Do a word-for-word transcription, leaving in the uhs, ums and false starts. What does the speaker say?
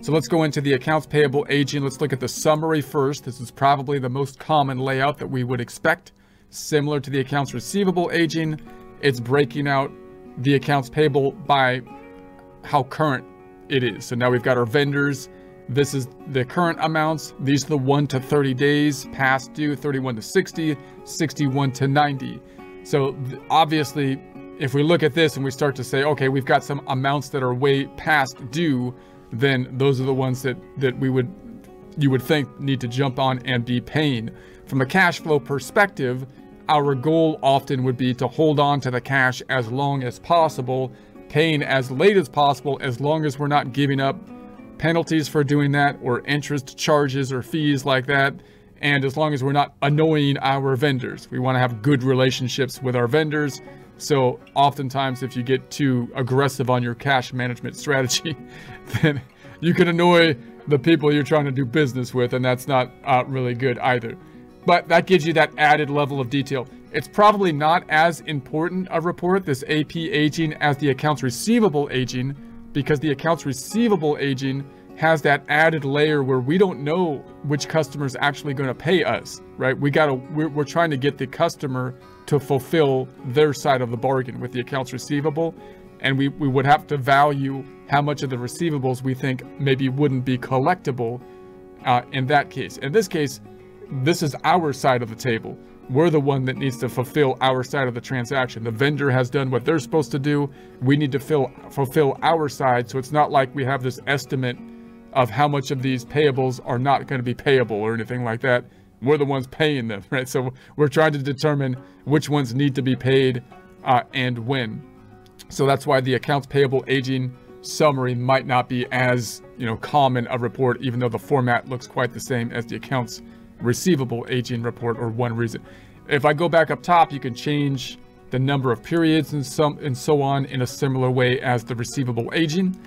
So let's go into the accounts payable aging. Let's look at the summary first. This is probably the most common layout that we would expect. Similar to the accounts receivable aging, it's breaking out the accounts payable by how current it is. So now we've got our vendors. This is the current amounts. These are the one to thirty days, past due, thirty-one to sixty, sixty-one to ninety. So obviously, if we look at this and we start to say, okay, we've got some amounts that are way past due, then those are the ones that, that we would, you would think need to jump on and be paying. From a cash flow perspective, our goal often would be to hold on to the cash as long as possible, paying as late as possible, as long as we're not giving up penalties for doing that or interest charges or fees like that. And as long as we're not annoying our vendors, we want to have good relationships with our vendors. So oftentimes if you get too aggressive on your cash management strategy, then you can annoy the people you're trying to do business with, and that's not uh, really good either. But that gives you that added level of detail. It's probably not as important a report, this A P aging, as the accounts receivable aging, because the accounts receivable aging has that added layer where we don't know which customer's actually going to pay us, right? We gotta, we're, we're trying to get the customer to fulfill their side of the bargain with the accounts receivable. And we, we would have to value how much of the receivables we think maybe wouldn't be collectible uh, in that case. In this case, this is our side of the table. We're the one that needs to fulfill our side of the transaction. The vendor has done what they're supposed to do. We need to fill, fulfill our side. So it's not like we have this estimate of how much of these payables are not going to be payable or anything like that. We're the ones paying them, right? So we're trying to determine which ones need to be paid uh, and when. So that's why the accounts payable aging summary might not be as, you know, common a report, even though the format looks quite the same as the accounts receivable aging report, or one reason. If I go back up top, you can change the number of periods and some and so on in a similar way as the receivable aging.